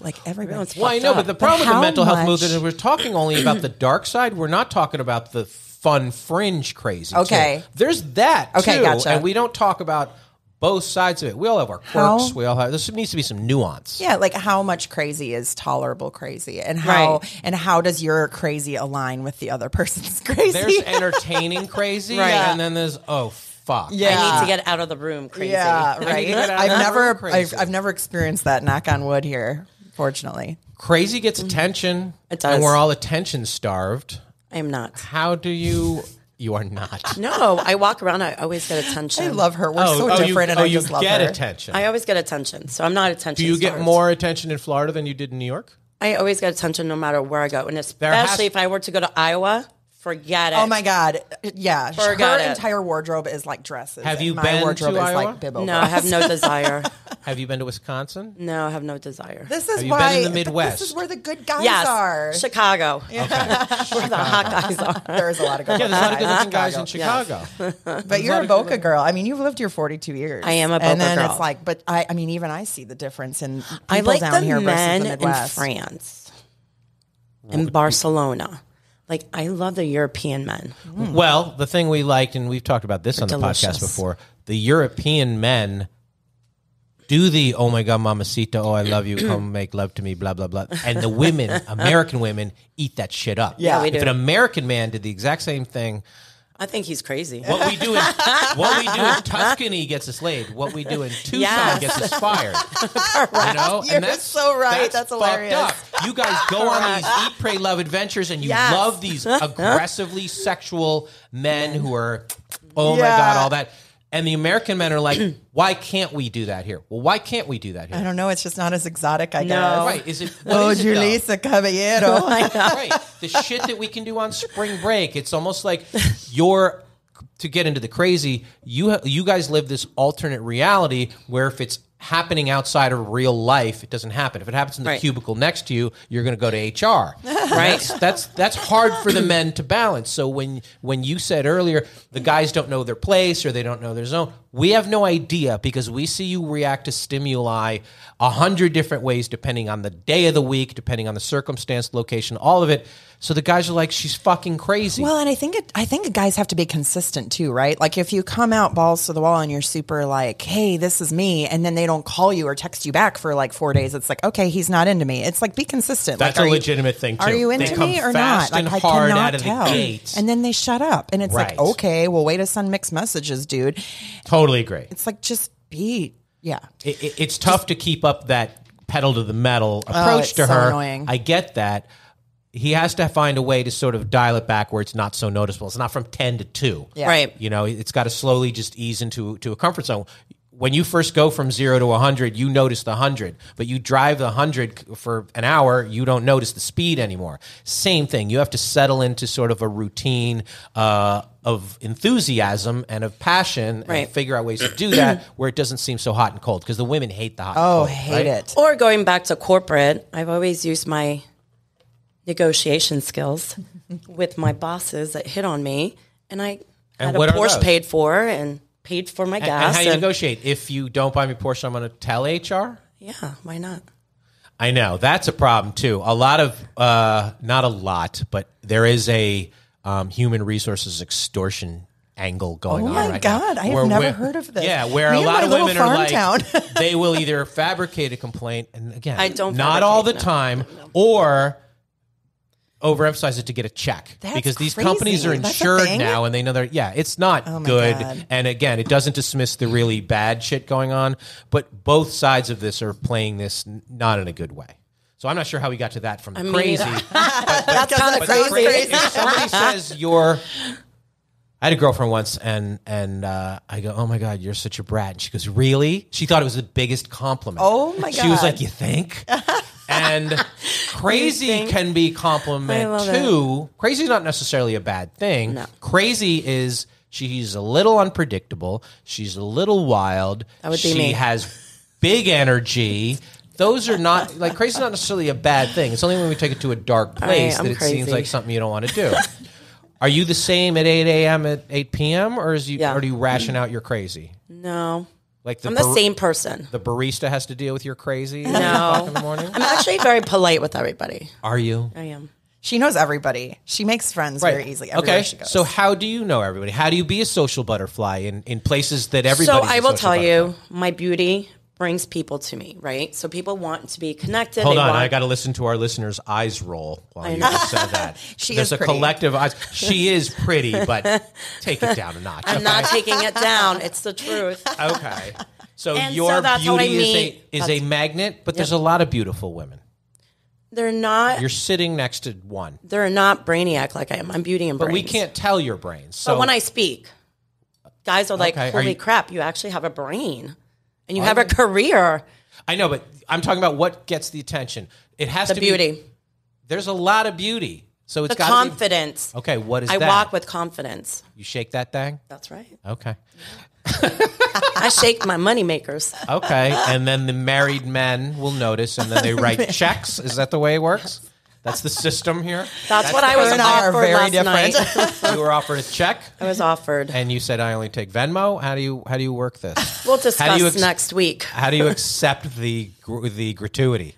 like everybody. Well, I know, but the problem with the mental health movement is we're talking only about the dark side. We're not talking about the fun fringe crazy. Okay, too. There's that. Okay, too, gotcha. And we don't talk about both sides of it. We all have our quirks. We all have. There needs to be some nuance. Yeah, like how much crazy is tolerable crazy, and how does your crazy align with the other person's crazy? There's entertaining crazy, and then there's fuck. Yeah. I need to get out of the room crazy. Yeah, right. I've never experienced that. Knock on wood here. Fortunately, crazy gets attention. It does, and we're all attention starved. I am not. How do you? You are not. No, I walk around. I always get attention. I love her. We're so different, and I just love her. You get attention. I always get attention, so I'm not attention. Do you get more attention in Florida than you did in New York? I always get attention no matter where I go, and especially if I were to go to Iowa. Forget it. Oh, my God. Yeah. Forget her entire wardrobe is like dresses. Have you been wardrobe to is Iowa? Like bib-overs. No, I have no desire. Have you been to Wisconsin? No, I have no desire. This is have you been in the Midwest? This is where the good guys are. Chicago. Yeah. Okay. Where the hot guys are. There's a lot of good guys. Yeah, there's a lot of good looking guys in Chicago. Yes. But you're a Boca girl. I mean, you've lived here 42 years. I am a Boca girl. And then it's like, but I mean, even I see the difference in people down here versus the Midwest. I like the men in France. In Barcelona. Like, I love the European men. Mm. Well, the thing we liked, and we've talked about this on the podcast before, the European men do the, oh, my God, mamacita, oh, I love you, come make love to me, blah, blah, blah. And the women, American women, eat that shit up. Yeah, we do. If an American man did the exact same thing. I think he's crazy. What we do in Tuscany gets us laid. What we do in Tucson gets us fired. You know? You're so right. That's hilarious. Fucked up. You guys go on these eat, pray, love adventures, and you love these aggressively sexual men who are, oh my God, all that. And the American men are like, why can't we do that here? Well, why can't we do that here? I don't know. It's just not as exotic, I guess. Right. Is it? Oh, Julissa Caballero. Right. The shit that we can do on spring break. It's almost like you're, to get into the crazy, you guys live this alternate reality where if it's happening outside of real life, it doesn't happen. If it happens in the cubicle next to you, you're going to go to HR. Right? That's hard for the men to balance. So when you said earlier, the guys don't know their place or they don't know their zone, we have no idea because we see you react to stimuli 100 different ways depending on the day of the week, depending on the circumstance, location, all of it. So the guys are like, she's fucking crazy. Well, and I think guys have to be consistent too, right? Like if you come out balls to the wall and you're super like, hey, this is me, and then they don't call you or text you back for like 4 days, it's like, okay, he's not into me. It's like, be consistent. That's like, a legitimate thing too. Are you into me or not? Like, I cannot tell. And then they shut up, and it's like, okay, well, way to send mixed messages, dude. Totally agree. It's like, just be, It's tough to keep up that pedal to the metal approach to her. Annoying. I get that. He has to find a way to sort of dial it back where it's not so noticeable. It's not from 10 to 2. Yeah. Right. You know, it's got to slowly just ease into a comfort zone. When you first go from 0 to 100, you notice the 100. But you drive the 100 for an hour, you don't notice the speed anymore. Same thing. You have to settle into sort of a routine of enthusiasm and of passion and figure out ways to do that where it doesn't seem so hot and cold because the women hate the hot and cold. Oh, hate it. Or going back to corporate, I've always used my negotiation skills with my bosses that hit on me, and I had a Porsche paid for and paid for my gas. And how you negotiate? If you don't buy me Porsche, I'm going to tell HR? Yeah, why not? I know. That's a problem, too. A lot of, not a lot, but there is a human resources extortion angle going on right now. Oh, my God. I have never heard of this. Yeah, where a lot of women are like, they will either fabricate a complaint, and again, not all the time, or overemphasize it to get a check. That's because these companies are insured now and they know they're, it's not good. God. And again, it doesn't dismiss the really bad shit going on, but both sides of this are playing this not in a good way. So I'm not sure how we got to that from crazy. But that's kind of crazy. If somebody says you're, I had a girlfriend once and I go, oh my God, you're such a brat. And she goes, really? She thought it was the biggest compliment. Oh my God. She was like, you think? And crazy can be compliment too. Crazy is not necessarily a bad thing. No. Crazy is she's a little unpredictable. She's a little wild. She has big energy. Those are not like crazy is not necessarily a bad thing. It's only when we take it to a dark place that it seems like something you don't want to do. Are you the same at 8 a.m. at 8 p.m. or do you ration out your crazy? No. Like I'm the same person. The barista has to deal with your crazy. No. In the morning? I'm actually very polite with everybody. Are you? I am. She knows everybody. She makes friends very easily. Okay. She goes. So how do you know everybody? How do you be a social butterfly in places that everybody? So I will tell you, my beauty brings people to me, right? So people want to be connected. Hold on, I got to listen to our listeners' eyes roll while you just said that. There's a collective eyes. She is pretty, but take it down a notch. I'm not taking it down. It's the truth. Okay. So your beauty is a magnet, but there's a lot of beautiful women. They're not. You're sitting next to one. They're not brainiac like I am. I'm beauty and brains. But we can't tell your brains. So but when I speak, guys are like, holy crap, you actually have a brain. And you have a career. I know, but I'm talking about what gets the attention. It has to be beauty. There's a lot of beauty. So it's got to be confidence. Okay, what is that? I walk with confidence. You shake that thing? That's right. Okay. I shake my money makers. Okay, and then the married men will notice, and then they write checks. Is that the way it works? That's the system here. That's what I was offered last night. You were offered a check. I was offered, and you said, "I only take Venmo." How do you work this? We'll discuss next week. How do you accept the gratuity?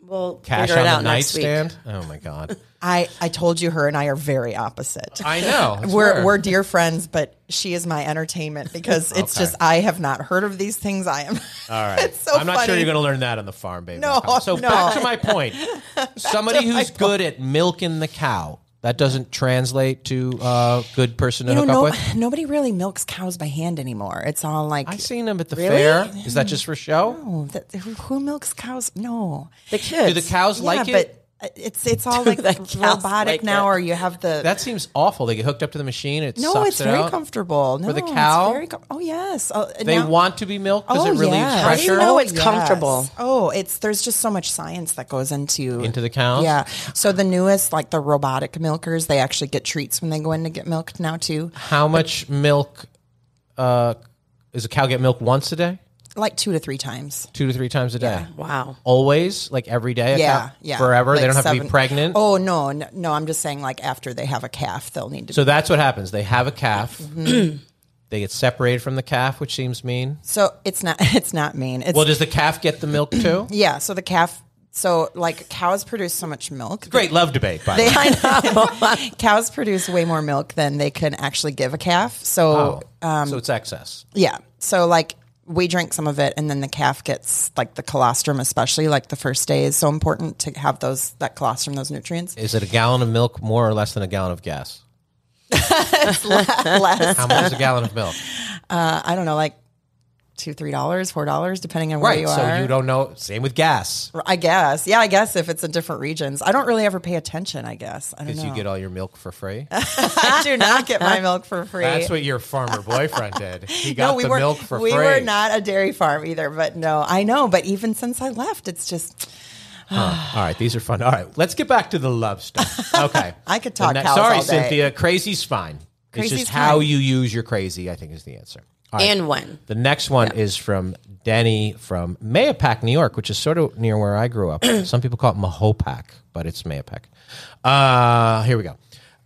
We'll cash on the nightstand. Oh my God! I told you her and I are very opposite. I know we're dear friends, but she is my entertainment because it's just I have not heard of these things. I am. All right. It's so I'm not sure you're going to learn that on the farm, baby. No. So back to my point. Somebody who's good at milking the cow, that doesn't translate to a good person to hook up with? Nobody really milks cows by hand anymore. It's all like... I've seen them at the fair. Is that just for show? No. Who milks cows? No. The kids. Do the cows like it? But it's all like robotic now, or you have the... That seems awful. They get hooked up to the machine. It's very comfortable. No, for the cow? Yes. They want to be milked because it relieves pressure? How do you know it's comfortable? Oh, there's just so much science that goes into the cows? Yeah. So the newest, like the robotic milkers, they actually get treats when they go in to get milked now too. How much milk... does a cow get milked once a day? Like 2 to 3 times. 2 to 3 times a day. Yeah. Wow. Always? Like every day? Yeah. Forever? Like they don't have to be pregnant? Oh, no. I'm just saying like after they have a calf, they'll need to. So that's what happens. They have a calf. Mm-hmm. They get separated from the calf, which seems mean. So it's not mean. Well, does the calf get the milk too? Yeah. So the calf... So, like, cows produce so much milk. Great love debate, by the way. I know. Cows produce way more milk than they can actually give a calf. So, so it's excess. Yeah. So, like, we drink some of it, and then the calf gets, like, the colostrum especially, like, the first day is so important to have that colostrum, those nutrients. Is it a gallon of milk more or less than a gallon of gas? It's less. How much is a gallon of milk? I don't know, like. $2, $3, $4, depending on where you are. Right, so you don't know. Same with gas. I guess. Yeah, I guess if it's in different regions. I don't really ever pay attention, I guess. I don't know. Because you get all your milk for free? I do not get my milk for free. That's what your farmer boyfriend did. He got the milk for free. We were not a dairy farm either, but no. I know, but even since I left, it's just... All right, these are fun. All right, let's get back to the love stuff. Okay. I could talk cows all day. Sorry, Cynthia. Crazy's fine. Crazy's it's just fine. How you use your crazy, I think, is the answer. Right. And when. The next one is from Denny from Mahopac, New York, which is sort of near where I grew up. Some people call it Mahopac, but it's Mahopac. Here we go.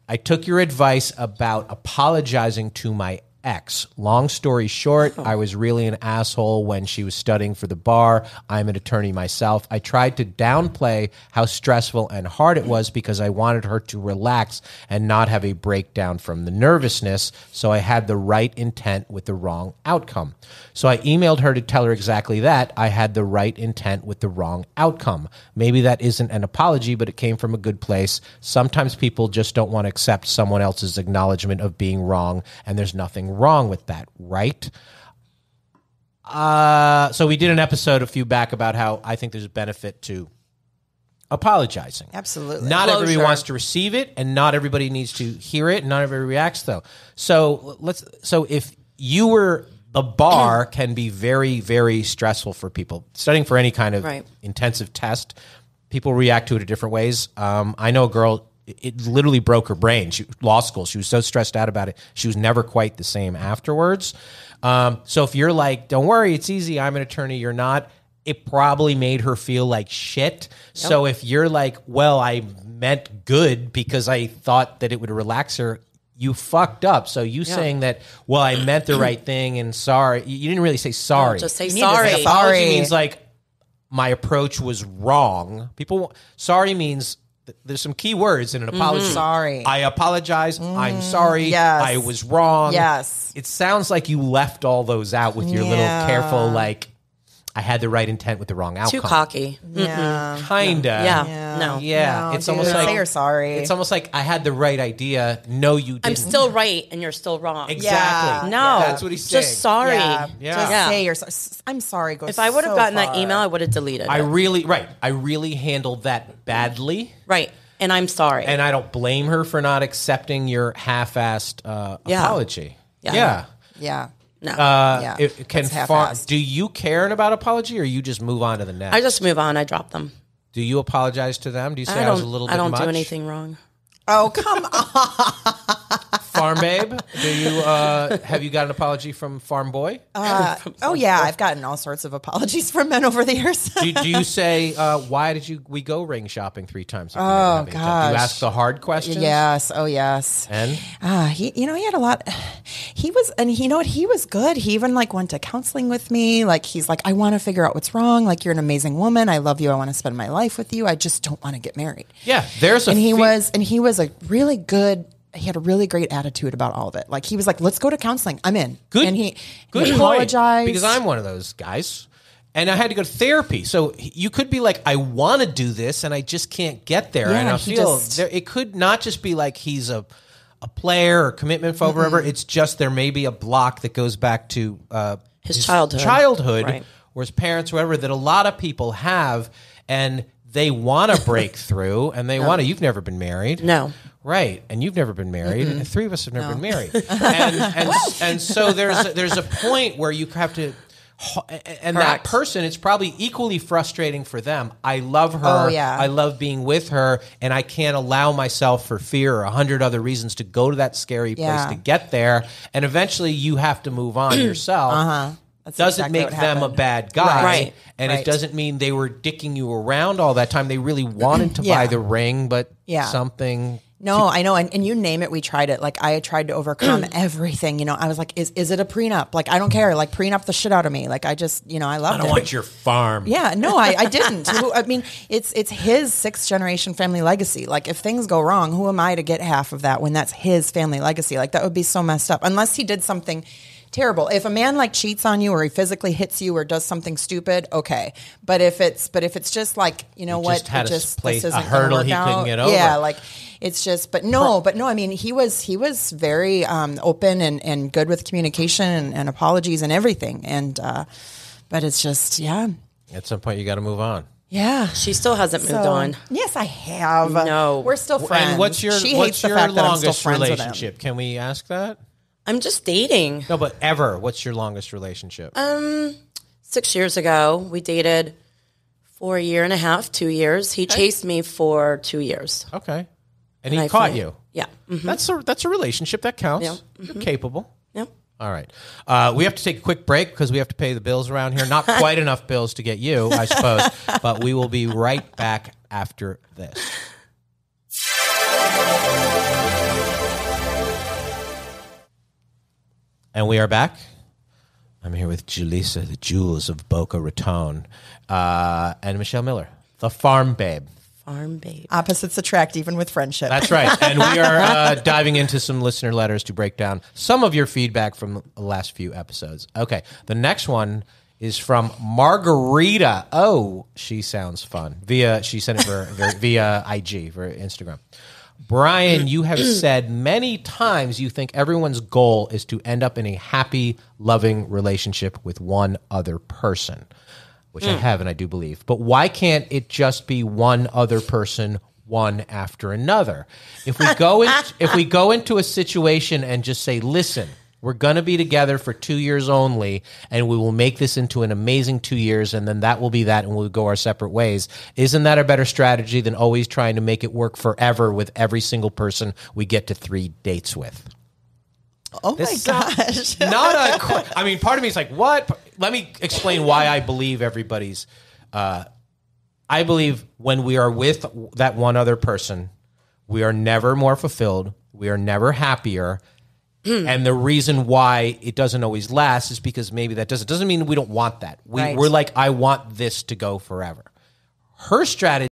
I took your advice about apologizing to my ex. Long story short, I was really an asshole when she was studying for the bar. I'm an attorney myself. I tried to downplay how stressful and hard it was because I wanted her to relax and not have a breakdown from the nervousness, so I had the right intent with the wrong outcome. So I emailed her to tell her exactly that. I had the right intent with the wrong outcome. Maybe that isn't an apology, but it came from a good place. Sometimes people just don't want to accept someone else's acknowledgement of being wrong, and there's nothing wrong with that, right? So we did an episode a few back about how I think there's a benefit to apologizing. Absolutely. Not everybody wants to receive it, and not everybody needs to hear it, and not everybody reacts though. So if you were the bar can be very, very stressful for people. Studying for any kind of intensive test, people react to it in different ways. I know a girl. It literally broke her brain. Law school. She was so stressed out about it. She was never quite the same afterwards. So if you're like, don't worry, it's easy. I'm an attorney. You're not. It probably made her feel like shit. Yep. So if you're like, well, I meant good because I thought that it would relax her. you fucked up. So you saying that, well, I meant the right thing and sorry. You didn't really say sorry. No, just say sorry. Like, apology means like my approach was wrong. People, sorry means there's some key words in an apology. Mm-hmm. Sorry. I apologize. Mm-hmm. I'm sorry. Yes. I was wrong. Yes. It sounds like you left all those out with your little careful, like, I had the right intent with the wrong outcome. Too cocky. Yeah. Mm-hmm. Kinda. Yeah. No. Yeah. No, it's almost like say you're sorry. It's almost like I had the right idea. No, you didn't. I'm still right and you're still wrong. Exactly. Yeah. No. That's what he's saying. Just sorry. Yeah. Just say you're sorry. I'm sorry. If I would have gotten that email, I would have deleted it. I really handled that badly. Right. And I'm sorry. And I don't blame her for not accepting your half-assed apology. Yeah. No. It can do you care about apology, or you just move on to the next? I just move on. I drop them. Do you apologize to them? Do you say I was a little bit much? I don't do anything wrong. Oh, come on. Farm Babe, do you have you got an apology from Farm Boy? Farm Boy? I've gotten all sorts of apologies from men over the years. do you say why did we go ring shopping 3 times? Oh gosh. Do you ask the hard questions? Yes. Oh yes. And he had a lot. He was, and you know what? He was good. He even like went to counseling with me. Like he's like, I want to figure out what's wrong. Like you're an amazing woman. I love you. I want to spend my life with you. I just don't want to get married. Yeah. He was a really good. He had a really great attitude about all of it. Like he was like, let's go to counseling. I'm in. Good. And he apologized. Because I'm one of those guys. And I had to go to therapy. So you could be like, I want to do this and I just can't get there. Yeah, and I feel it could not just be like he's a player or commitment for whatever. It's just there may be a block that goes back to his childhood right. or his parents, whatever, that a lot of people have. And they want to break through and they want to. You've never been married. No. Right, and you've never been married, and 3 of us have never been married, and so there's a point where you have to, and that person, it's probably equally frustrating for them. I love her, I love being with her, and I can't allow myself for fear or 100 other reasons to go to that scary place to get there, and eventually you have to move on yourself. That's doesn't exactly make them happened. A bad guy. Right. And it doesn't mean they were dicking you around all that time. They really wanted to buy the ring, but something... No, I know. And you name it, we tried it. Like, I tried to overcome everything. You know, I was like, is it a prenup? Like, I don't care. Like, prenup the shit out of me. Like, I just, you know, I loved it. I don't want your farm. Yeah, no, I didn't. I mean, it's his 6th-generation family legacy. Like, if things go wrong, who am I to get half of that when that's his family legacy? Like, that would be so messed up. Unless he did something... terrible. If a man like cheats on you or he physically hits you or does something stupid, okay. But if it's just like, you know, this isn't a hurdle he couldn't get over. Yeah, like it's just but no, I mean he was very open and good with communication and apologies and everything. And but it's just at some point you gotta move on. Yeah. She still hasn't moved on. Yes, I have. No. We're still friends. And what's your longest relationship? Can we ask that? I'm just dating. No, but ever. What's your longest relationship? 6 years ago, we dated for 1.5 years, 2 years. He chased me for 2 years. Okay. And he caught you. Yeah. Mm-hmm. That's a relationship that counts. Yeah. Mm-hmm. You're capable. Yep. All right. We have to take a quick break because we have to pay the bills around here. Not quite enough bills to get you, I suppose. But we will be right back after this. And we are back. I'm here with Julissa, the Jules of Boca Raton, and Michelle Miller, the Farm Babe. Farm Babe. Opposites attract, even with friendship. That's right. And we are diving into some listener letters to break down some of your feedback from the last few episodes. Okay, the next one is from Margarita. Oh, she sounds fun. She sent it via IG, for Instagram. Brian, you have said many times you think everyone's goal is to end up in a happy, loving relationship with one other person, which I have and I do believe. But why can't it just be one other person, one after another? If we go into a situation and just say, listen, we're going to be together for 2 years only, and we will make this into an amazing 2 years, and then that will be that, and we'll go our separate ways. Isn't that a better strategy than always trying to make it work forever with every single person we get to 3 dates with? Oh, this my gosh. I mean, part of me is like, what? Let me explain why I believe everybody's... I believe when we are with that one other person, we are never more fulfilled, We are never happier. And the reason why it doesn't always last is because maybe that doesn't mean we don't want that. We're like, I want this to go forever. Her strategy.